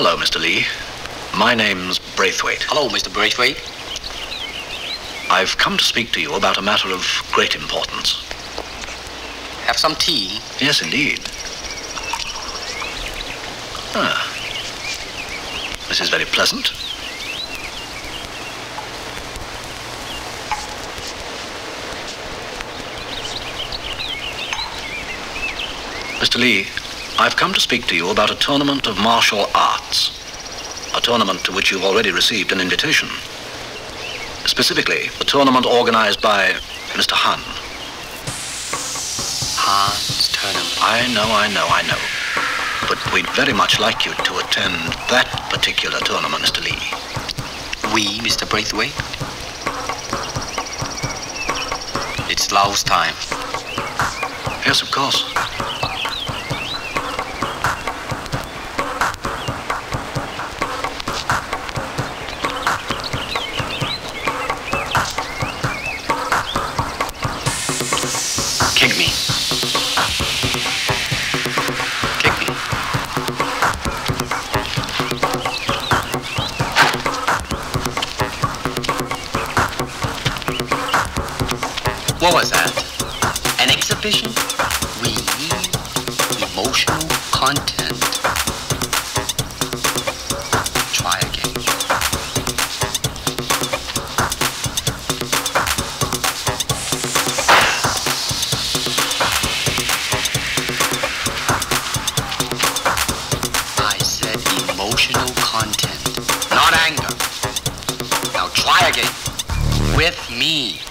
Hello, Mr. Lee. My name's Braithwaite. Hello, Mr. Braithwaite. I've come to speak to you about a matter of great importance. Have some tea? Yes, indeed. Ah. This is very pleasant. Mr. Lee, I've come to speak to you about a tournament of martial arts, a tournament to which you've already received an invitation. Specifically, a tournament organized by Mr. Han. Han's tournament. I know. But we'd very much like you to attend that particular tournament, Mr. Lee. We, Mr. Braithwaite? It's Lao's time. Yes, of course. What was that? An exhibition? We need emotional content. Try again. I said emotional content, not anger. Now try again. With me.